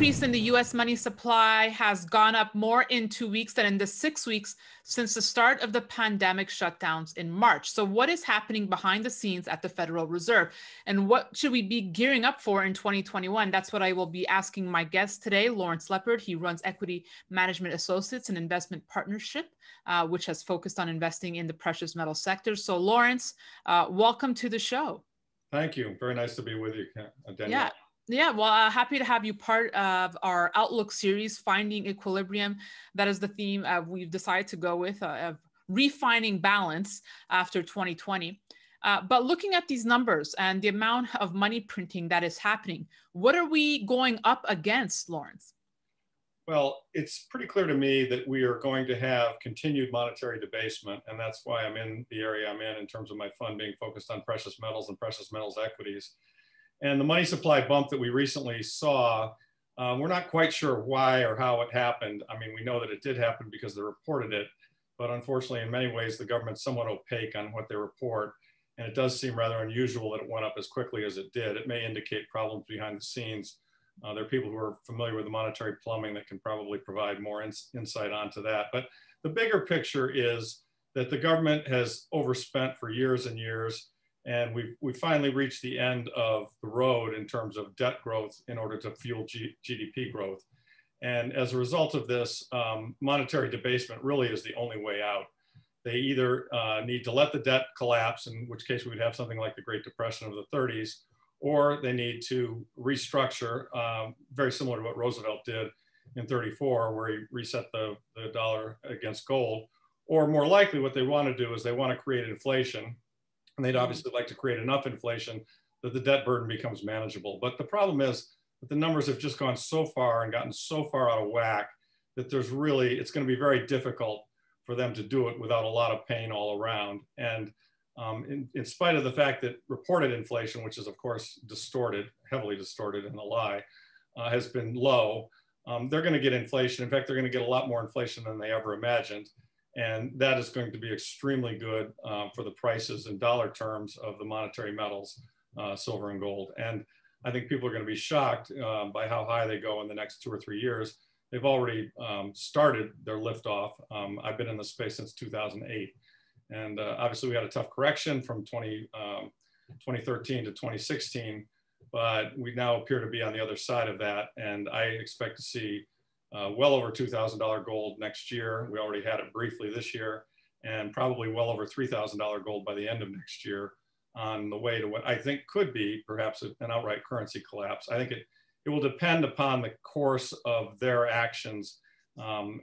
increase in the U.S. money supply has gone up more in 2 weeks than in the 6 weeks since the start of the pandemic shutdowns in March. So what is happening behind the scenes at the Federal Reserve? And what should we be gearing up for in 2021? That's what I will be asking my guest today, Lawrence Lepard. He runs Equity Management Associates, an investment partnership, which has focused on investing in the precious metal sector. So Lawrence, welcome to the show. Thank you. Very nice to be with you, Daniela. Yeah. Yeah, well, happy to have you part of our Outlook series, Finding Equilibrium. That is the theme we've decided to go with, of refining balance after 2020. But looking at these numbers and the amount of money printing that is happening, what are we going up against, Lawrence? Well, it's pretty clear to me that we are going to have continued monetary debasement, and that's why I'm in the area I'm in terms of my fund being focused on precious metals and precious metals equities. And the money supply bump that we recently saw, we're not quite sure why or how it happened. I mean, we know that it did happen because they reported it, but unfortunately, in many ways, the government's somewhat opaque on what they report. And it does seem rather unusual that it went up as quickly as it did. It may indicate problems behind the scenes. There are people who are familiar with the monetary plumbing that can probably provide more insight onto that. But the bigger picture is that the government has overspent for years and years. And we finally reached the end of the road in terms of debt growth in order to fuel GDP growth. And as a result of this, monetary debasement really is the only way out. They either need to let the debt collapse, in which case we would have something like the Great Depression of the 30s, or they need to restructure, very similar to what Roosevelt did in 34, where he reset the dollar against gold. Or more likely, what they want to do is they want to create inflation. And they'd obviously like to create enough inflation that the debt burden becomes manageable. But the problem is that the numbers have just gone so far and gotten so far out of whack that there's really, it's going to be very difficult for them to do it without a lot of pain all around. And in spite of the fact that reported inflation, which is of course distorted, heavily distorted in the lie, has been low, they're going to get inflation. In fact, they're going to get a lot more inflation than they ever imagined. And that is going to be extremely good for the prices in dollar terms of the monetary metals, silver and gold. And I think people are going to be shocked by how high they go in the next 2 or 3 years. They've already started their liftoff. I've been in the space since 2008. And obviously we had a tough correction from 2013 to 2016, but we now appear to be on the other side of that. And I expect to see well over $2,000 gold next year. We already had it briefly this year, and probably well over $3,000 gold by the end of next year on the way to what I think could be perhaps an outright currency collapse. I think it will depend upon the course of their actions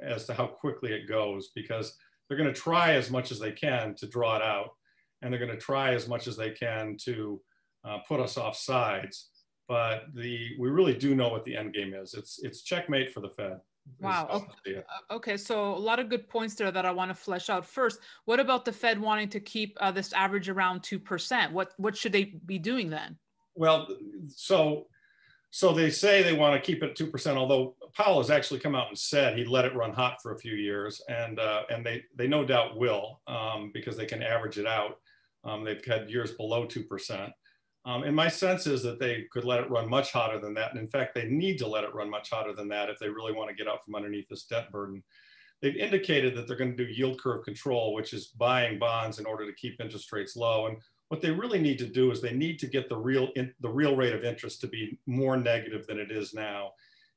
as to how quickly it goes, because they're going to try as much as they can to draw it out, and they're going to try as much as they can to put us off sides. But we really do know what the end game is. It's checkmate for the Fed. Wow. Okay. So a lot of good points there that I want to flesh out. First, what about the Fed wanting to keep this average around 2%? What should they be doing then? Well, so they say they want to keep it at 2%. Although Powell has actually come out and said he let it run hot for a few years, and they no doubt will because they can average it out. They've had years below 2%. And my sense is that they could let it run much hotter than that. And in fact, they need to let it run much hotter than that if they really want to get out from underneath this debt burden. They've indicated that they're going to do yield curve control, which is buying bonds in order to keep interest rates low. And what they really need to do is they need to get the real rate of interest to be more negative than it is now.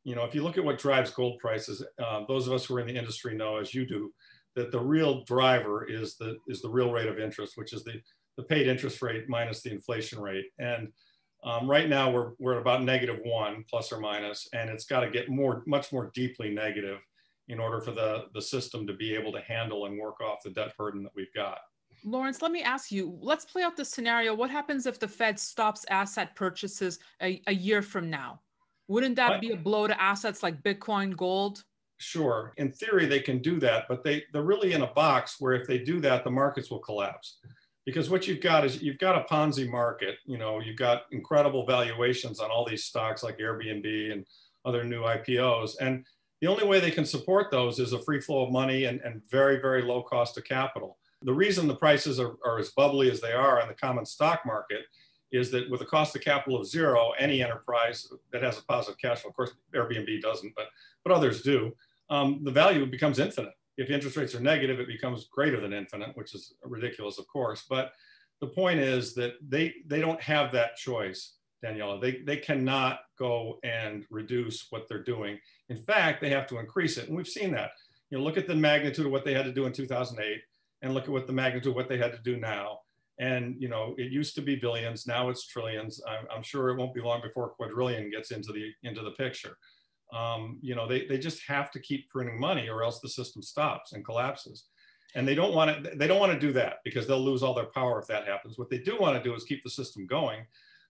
You know, if you look at what drives gold prices, those of us who are in the industry know, as you do, that the real driver is the real rate of interest, which is the paid interest rate minus the inflation rate. And right now we're at about -1 plus or minus, and it's got to get much more deeply negative in order for the system to be able to handle and work off the debt burden that we've got. Lawrence, let me ask you, let's play out this scenario. What happens if the Fed stops asset purchases a year from now? Wouldn't that be a blow to assets like Bitcoin, gold? Sure, in theory they can do that, but they're really in a box where if they do that, the markets will collapse. Because what you've got is you've got a Ponzi market. You know, you've got incredible valuations on all these stocks like Airbnb and other new IPOs. And the only way they can support those is a free flow of money and very, very low cost of capital. The reason the prices are as bubbly as they are in the common stock market is that with a cost of capital of zero, any enterprise that has a positive cash flow, of course, Airbnb doesn't, but others do, the value becomes infinite. If interest rates are negative, it becomes greater than infinite, which is ridiculous, of course. But the point is that they don't have that choice, Daniela. They cannot go and reduce what they're doing. In fact, they have to increase it. And we've seen that. You know, look at the magnitude of what they had to do in 2008 and look at what the magnitude of what they had to do now. And, you know, it used to be billions, now it's trillions. I'm sure it won't be long before quadrillion gets into the picture. You know, they just have to keep printing money or else the system stops and collapses. And they don't want to do that because they'll lose all their power if that happens. What they do want to do is keep the system going.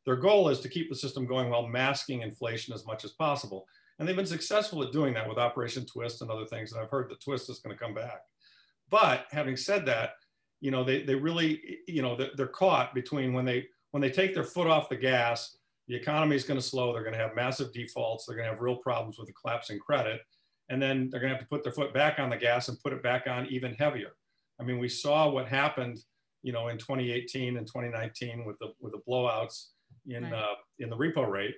Their goal is to keep the system going while masking inflation as much as possible. And they've been successful at doing that with Operation Twist and other things. And I've heard that Twist is going to come back. But having said that, you know, they really, you know, they're caught between when they take their foot off the gas, the economy is going to slow. They're going to have massive defaults. They're going to have real problems with the collapsing credit. And then they're going to have to put their foot back on the gas and put it back on even heavier. I mean, we saw what happened, you know, in 2018 and 2019 with the blowouts in the repo rate,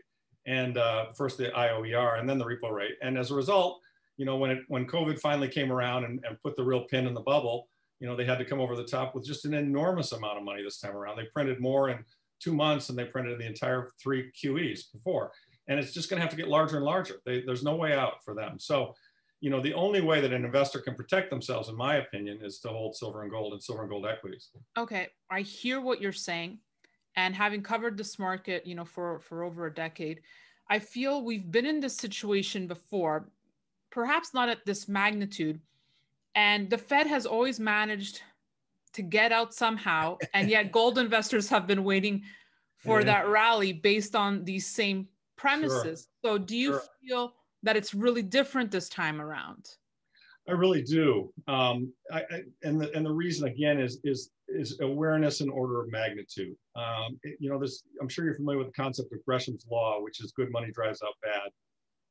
and first the IOER and then the repo rate. And as a result, you know, when COVID finally came around and put the real pin in the bubble, you know, they had to come over the top with just an enormous amount of money this time around. They printed more in 2 months than they printed the entire 3 QEs before. And it's just going to have to get larger and larger. There's no way out for them. So, you know, the only way that an investor can protect themselves, in my opinion, is to hold silver and gold and silver and gold equities. Okay. I hear what you're saying. And having covered this market, you know, for over a decade, I feel we've been in this situation before, perhaps not at this magnitude. And the Fed has always managed to get out somehow. And yet gold investors have been waiting for that rally based on these same premises. Sure. So do you feel that it's really different this time around? I really do. And the reason, again, is awareness and order of magnitude. You know, this, I'm sure you're familiar with the concept of Gresham's law, which is good money drives out bad.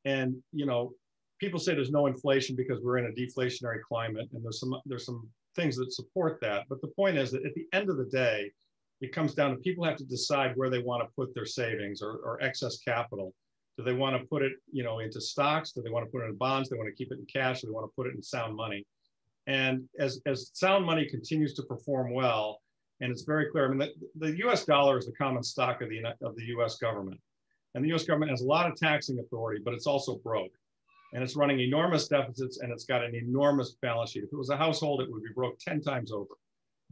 And, you know, people say there's no inflation because we're in a deflationary climate, and there's some things that support that. But the point is that at the end of the day, it comes down to people have to decide where they want to put their savings or excess capital. Do they want to put it, you know, into stocks? Do they want to put it in bonds? Do they want to keep it in cash? Do they want to put it in sound money? And as sound money continues to perform well, and it's very clear, I mean, the U.S. dollar is the common stock of the U.S. government. And the U.S. government has a lot of taxing authority, but it's also broke. And it's running enormous deficits, and it's got an enormous balance sheet. If it was a household, it would be broke 10 times over.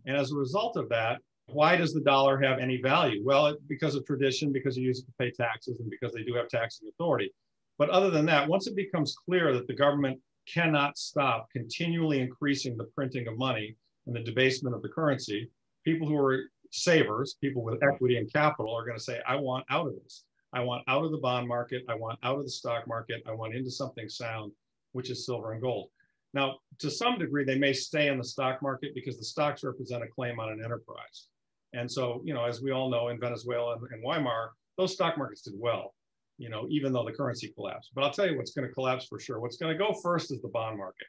And as a result of that, why does the dollar have any value? Well, because of tradition, because you use it to pay taxes, and because they do have taxing authority. But other than that, once it becomes clear that the government cannot stop continually increasing the printing of money and the debasement of the currency, people who are savers, people with equity and capital, are going to say, I want out of this. I want out of the bond market. I want out of the stock market. I want into something sound, which is silver and gold. Now, to some degree, they may stay in the stock market because the stocks represent a claim on an enterprise. And so, you know, as we all know, in Venezuela and Weimar, those stock markets did well, you know, even though the currency collapsed. But I'll tell you what's going to collapse for sure. What's going to go first is the bond market.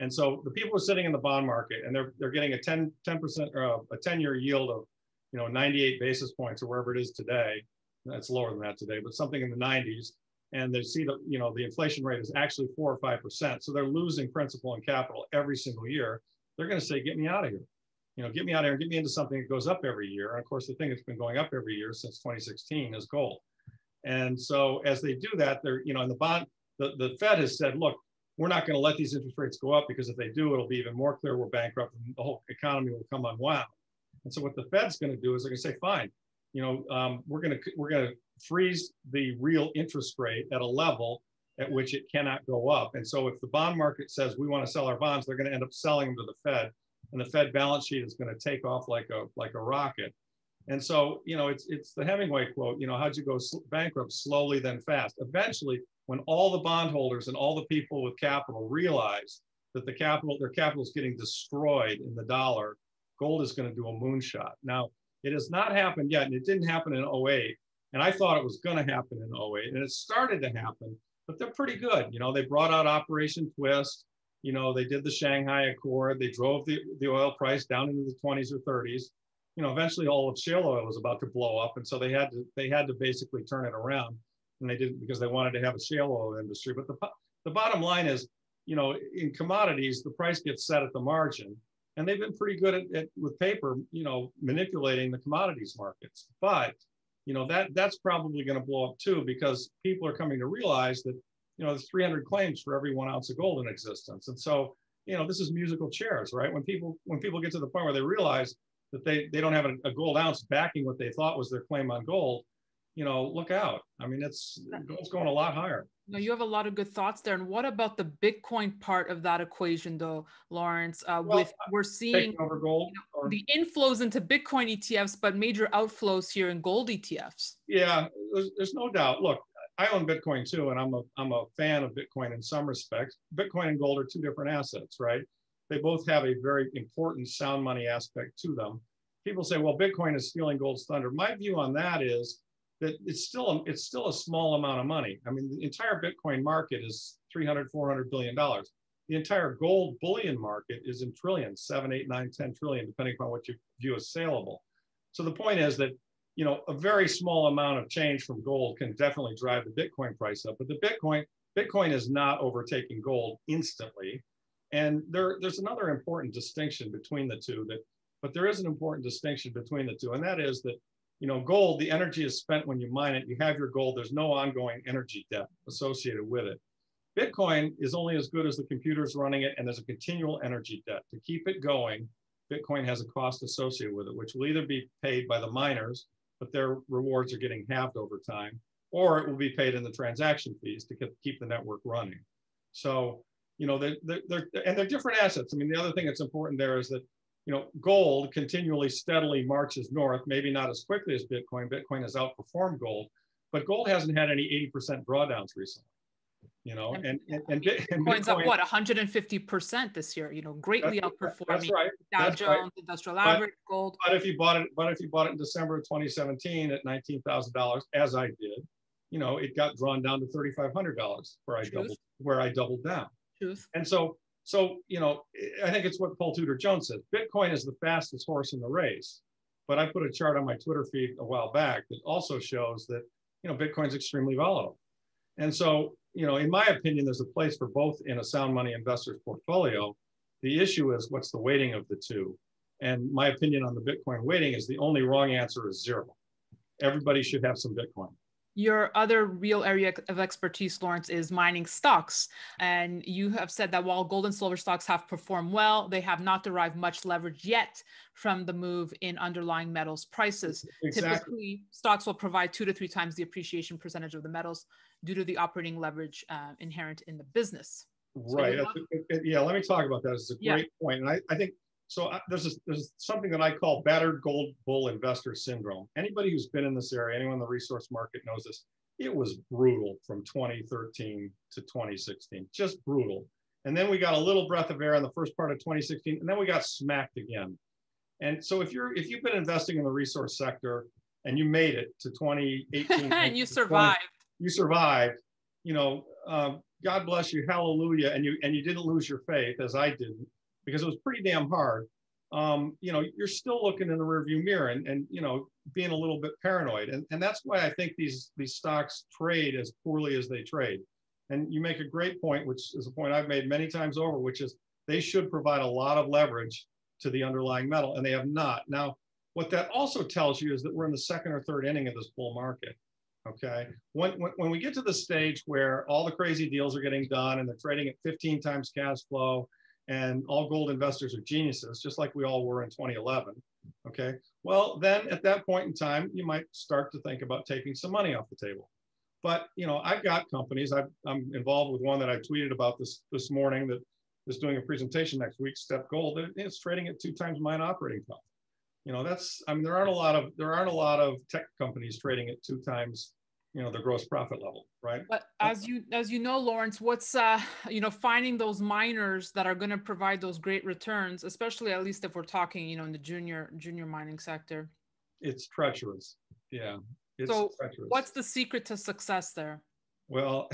And so the people who are sitting in the bond market and they're getting a 10% or a 10-year yield of, you know, 98 basis points or wherever it is today. That's lower than that today, but something in the 90s. And they see that, you know, the inflation rate is actually 4 or 5%. So they're losing principal and capital every single year. They're going to say, get me out of here. You know, get me out of here and get me into something that goes up every year. And of course, the thing that's been going up every year since 2016 is gold. And so as they do that, they're, you know, in the bond, the Fed has said, look, we're not going to let these interest rates go up because if they do, it'll be even more clear we're bankrupt and the whole economy will come unwound. And so what the Fed's going to do is they're going to say, fine. You know, we're gonna freeze the real interest rate at a level at which it cannot go up. And so if the bond market says we want to sell our bonds, they're going to end up selling them to the Fed, and the Fed balance sheet is going to take off like a rocket. And so, you know, it's the Hemingway quote, you know, how'd you go bankrupt? Slowly then fast. Eventually, when all the bondholders and all the people with capital realize that their capital is getting destroyed in the dollar, gold is going to do a moonshot. Now, it has not happened yet, and it didn't happen in 08. And I thought it was going to happen in 08, and it started to happen, but they're pretty good. You know, they brought out Operation Twist. You know, they did the Shanghai Accord. They drove the oil price down into the 20s or 30s. you know, eventually all of shale oil was about to blow up, and so they had to basically turn it around, and they didn't because they wanted to have a shale oil industry. But the bottom line is, you know, in commodities, the price gets set at the margin, and they've been pretty good at with paper, you know, manipulating the commodities markets. But you know, that's probably going to blow up too, because people are coming to realize that, you know, there's 300 claims for every 1 ounce of gold in existence. And so, you know, this is musical chairs, right? When people get to the point where they realize that they don't have a gold ounce backing what they thought was their claim on gold, you know, look out. I mean, gold's going a lot higher. No, you have a lot of good thoughts there. And what about the Bitcoin part of that equation, though, Lawrence? We're seeing over gold, you know, the inflows into Bitcoin ETFs, but major outflows here in gold ETFs. Yeah, there's no doubt. Look, I own Bitcoin too, and I'm a fan of Bitcoin in some respects. Bitcoin and gold are two different assets, right? They both have a very important sound money aspect to them. People say, well, Bitcoin is stealing gold's thunder. My view on that is that it's still a small amount of money. I mean, the entire Bitcoin market is $300, $400 billion. The entire gold bullion market is in trillions, 7, 8, 9, 10 trillion, depending upon what you view as saleable. So the point is that, you know, a very small amount of change from gold can definitely drive the Bitcoin price up. But the Bitcoin is not overtaking gold instantly. And there's another important distinction between the two, and that is that, you know, gold, the energy is spent when you mine it. You have your gold. There's no ongoing energy debt associated with it. Bitcoin is only as good as the computers running it, and there's a continual energy debt. To keep it going, Bitcoin has a cost associated with it, which will either be paid by the miners, but their rewards are getting halved over time, or it will be paid in the transaction fees to keep the network running. So, you know, they're different assets. I mean, the other thing that's important there is that, you know, gold continually steadily marches north, maybe not as quickly as Bitcoin. Bitcoin has outperformed gold, but gold hasn't had any 80% drawdowns recently, you know, and Bitcoin's up, what, 150% this year, you know, greatly outperforming. That's right. Dow Jones, industrial average, gold. But if you bought it in December of 2017 at $19,000, as I did, you know, it got drawn down to $3,500 where I doubled down. Truth. And so, you know, I think it's what Paul Tudor Jones said. Bitcoin is the fastest horse in the race. But I put a chart on my Twitter feed a while back that also shows that, you know, Bitcoin's extremely volatile. And so, you know, in my opinion, there's a place for both in a sound money investor's portfolio. The issue is what's the weighting of the two. And my opinion on the Bitcoin weighting is the only wrong answer is zero. Everybody should have some Bitcoin. Your other real area of expertise, Lawrence, is mining stocks. And you have said that while gold and silver stocks have performed well, they have not derived much leverage yet from the move in underlying metals prices. Exactly. Typically, stocks will provide 2 to 3 times the appreciation percentage of the metals due to the operating leverage inherent in the business. So right. Yeah, let me talk about that. It's a great point. And I think, so there's something that I call battered gold bull investor syndrome. Anybody who's been in this area, anyone in the resource market knows this. It was brutal from 2013 to 2016, just brutal. And then we got a little breath of air in the first part of 2016, and then we got smacked again. And so if you've been investing in the resource sector and you made it to 2018 and you survived, you know, God bless you, hallelujah, and you didn't lose your faith as I didn't, because it was pretty damn hard. You know, you're still looking in the rearview mirror and you know, being a little bit paranoid. And that's why I think these stocks trade as poorly as they trade. And you make a great point, which is a point I've made many times over, which is they should provide a lot of leverage to the underlying metal, and they have not. Now, what that also tells you is that we're in the second or third inning of this bull market, okay? When we get to the stage where all the crazy deals are getting done and they're trading at 15 times cash flow, and all gold investors are geniuses, just like we all were in 2011, okay? Well, then at that point in time, you might start to think about taking some money off the table. But, you know, I've got companies, I'm involved with one that I tweeted about this morning that is doing a presentation next week, Step Gold, and it's trading at 2 times mine operating cost. You know, I mean, there aren't a lot of tech companies trading at 2 times, you know, the gross profit level, right? But as you know, Lawrence, what's, you know, finding those miners that are going to provide those great returns, especially at least if we're talking, you know, in the junior mining sector. It's treacherous. Yeah. It's so treacherous. What's the secret to success there? Well,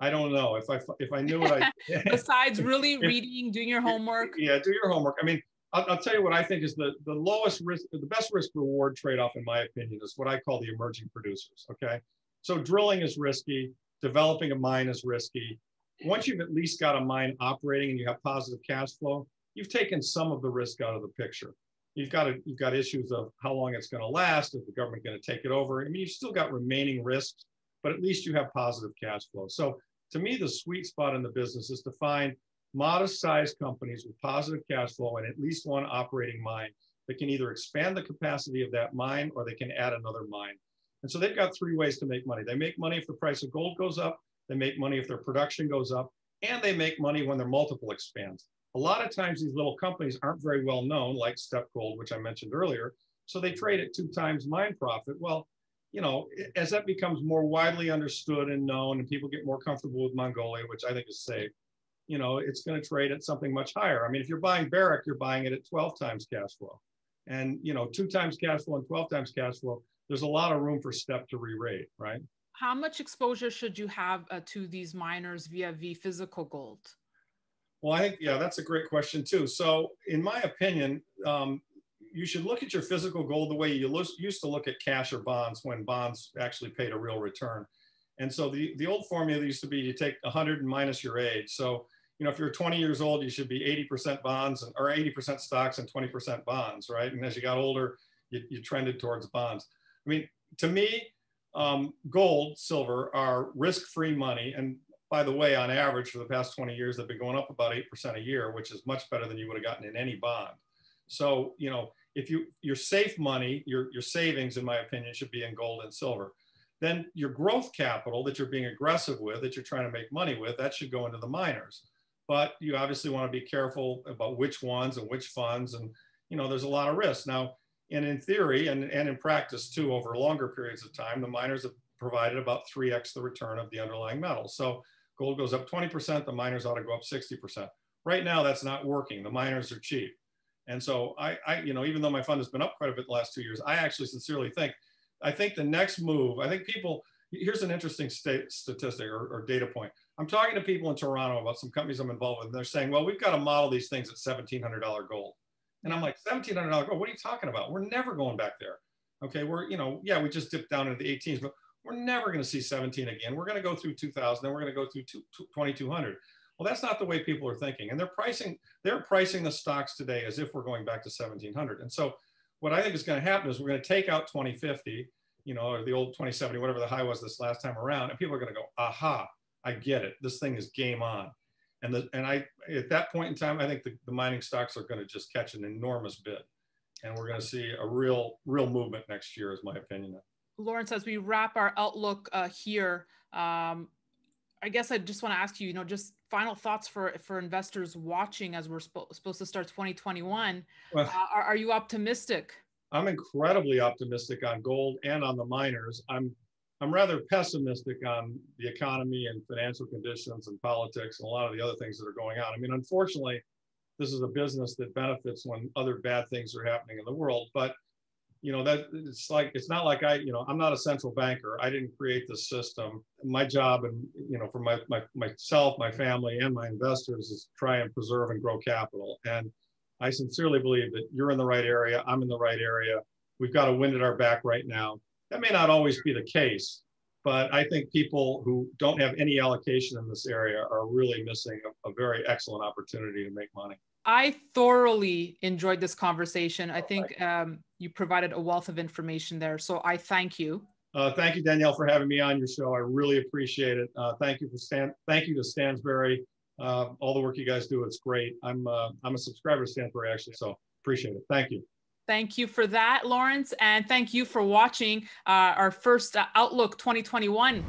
I don't know. If I knew what I did. Besides really reading, doing your homework. Yeah, do your homework. I mean, I'll tell you what I think is the lowest risk, the best risk reward trade-off, in my opinion, is what I call the emerging producers, okay? So drilling is risky, developing a mine is risky. Once you've at least got a mine operating and you have positive cash flow, you've taken some of the risk out of the picture. You've got issues of how long it's gonna last, if the government's gonna take it over. I mean, you've still got remaining risks, but at least you have positive cash flow. So to me, the sweet spot in the business is to find modest-sized companies with positive cash flow and at least one operating mine that can either expand the capacity of that mine or they can add another mine. And so they've got three ways to make money. They make money if the price of gold goes up, they make money if their production goes up, and they make money when their multiple expands. A lot of times these little companies aren't very well known, like Step Gold, which I mentioned earlier, so they trade at 2 times mine profit. Well, you know, as that becomes more widely understood and known and people get more comfortable with Mongolia, which I think is safe, you know, it's going to trade at something much higher. I mean, if you're buying Barrick, you're buying it at 12 times cash flow. And, you know, 2 times cash flow and 12 times cash flow, there's a lot of room for Step to re-rate, right? How much exposure should you have to these miners via physical gold? Well, I think, yeah, that's a great question too. So in my opinion, you should look at your physical gold the way you used to look at cash or bonds when bonds actually paid a real return. And so the old formula used to be you take 100 and minus your age. So, you know, if you're 20 years old, you should be 80% bonds and, or 80% stocks and 20% bonds, right? And as you got older, you trended towards bonds. I mean, to me, gold, silver are risk-free money. And by the way, on average for the past 20 years, they've been going up about 8% a year, which is much better than you would have gotten in any bond. So, you know, if your safe money, your savings, in my opinion, should be in gold and silver. Then your growth capital that you're being aggressive with, that you're trying to make money with, that should go into the miners. But you obviously want to be careful about which ones and which funds. And, you know, there's a lot of risk. Now, and in theory and in practice too, over longer periods of time, the miners have provided about 3x the return of the underlying metal. So gold goes up 20%, the miners ought to go up 60%. Right now, that's not working. The miners are cheap. And so I you know, even though my fund has been up quite a bit the last 2 years, I actually sincerely think, the next move, here's an interesting statistic or data point. I'm talking to people in Toronto about some companies I'm involved with, and they're saying, well, we've got to model these things at $1,700 gold. And I'm like, $1,700 gold, what are you talking about? We're never going back there. Okay, we're, you know, yeah, we just dipped down into the 18s, but we're never going to see 17 again. We're going to go through 2,000, then we're going to go through 2,200. Well, that's not the way people are thinking. And they're pricing the stocks today as if we're going back to 1,700. And so what I think is going to happen is we're going to take out 2050, you know, or the old 2070, whatever the high was this last time around, and people are going to go, aha, I get it. This thing is game on. And at that point in time, I think the mining stocks are going to just catch an enormous bid. And we're going to see a real movement next year, is my opinion. Lawrence, as we wrap our outlook here, I guess I just want to ask you, you know, just final thoughts for investors watching as we're supposed to start 2021. Well, are you optimistic? I'm incredibly optimistic on gold and on the miners. I'm rather pessimistic on the economy and financial conditions and politics and a lot of the other things that are going on. I mean, unfortunately, this is a business that benefits when other bad things are happening in the world. But, you know, that it's not like you know, I'm not a central banker. I didn't create this system. My job and, you know, for myself, my family and my investors is try and preserve and grow capital. And I sincerely believe that you're in the right area. I'm in the right area. We've got a wind at our back right now. That may not always be the case, but I think people who don't have any allocation in this area are really missing a very excellent opportunity to make money. I thoroughly enjoyed this conversation. I think you provided a wealth of information there, so I thank you. Thank you, Danielle, for having me on your show. I really appreciate it. Thank you to Stansberry. All the work you guys do, it's great. I'm a subscriber to Stansberry, actually, so appreciate it. Thank you. Thank you for that, Lawrence, and thank you for watching our first Outlook 2021.